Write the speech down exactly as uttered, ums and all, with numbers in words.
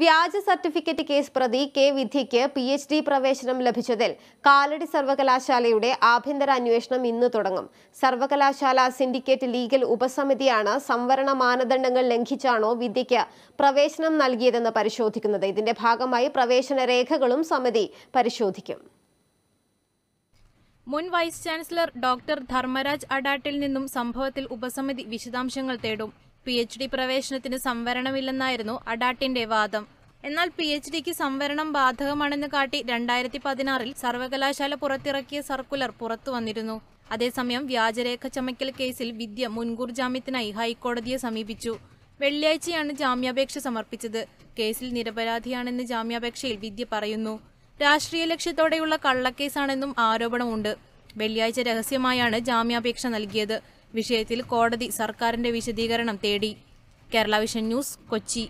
വ്യാജ certificate case പ്രതി K വിധിക്ക് പി എച്ച് ഡി പ്രവേശനം ലഭിച്ചതിൽ കാലടി സർവകലാശാലയുടെ ആഭ്യന്തര അന്വേഷണം ഇന്ന് തുടങ്ങും. സർവകലാശാല സിൻഡിക്കേറ്റ് ലീഗൽ ഉപസമിതിയാണ് സംവരണ മാനദണ്ഡങ്ങൾ ലംഘിച്ചാണോ വിധിക്ക് പ്രവേശനം നൽകിയതെന്ന് പരിശോധിക്കുന്നത്. ഇതിന്റെ ഭാഗമായി പ്രവേശന രേഖകളും സമിതി പരിശോധിക്കും. മുൻ വൈസ് ചാൻസലർ ഡോക്ടർ ധർമ്മരാജ് അഡാട്ടിൽ നിന്നും സംഭവത്തിൽ ഉപസമിതി വിശദാംശങ്ങൾ തേടും. പി എച്ച് ഡി പ്രവേശനത്തിന് സംവരണമില്ലെന്നായിരുന്നു അഡാട്ടിന്റെ വാദം. എന്നാൽ പി എച്ച് ഡിക്ക് സംവരണം ബാധകമാണെന്ന് കാട്ടി രണ്ടായിരത്തി പതിനാറിൽ സർവകലാശാല പുറത്തിറക്കിയ സർക്കുലർ പുറത്തുവന്നിരുന്നു. അതേസമയം വ്യാജരേഖ ചമയ്ക്കൽ കേസിൽ വിദ്യ മുൻകൂർ ജാമ്യത്തിനായി ഹൈക്കോടതിയെ സമീപിച്ചു. വെള്ളിയാഴ്ചയാണ് ജാമ്യാപേക്ഷ സമർപ്പിച്ചത്. കേസിൽ നിരപരാധിയാണെന്ന് ജാമ്യാപേക്ഷയിൽ വിദ്യ പറയുന്നു. രാഷ്ട്രീയ ലക്ഷ്യത്തോടെയുള്ള കള്ളക്കേസാണെന്നും ആരോപണമുണ്ട്. വെള്ളിയാഴ്ച രഹസ്യമായാണ് ജാമ്യാപേക്ഷ നൽകിയത്. വിഷയത്തിൽ കോടതി സർക്കാരിന്റെ വിശദീകരണം തേടി. Kerala vision news, Kochi.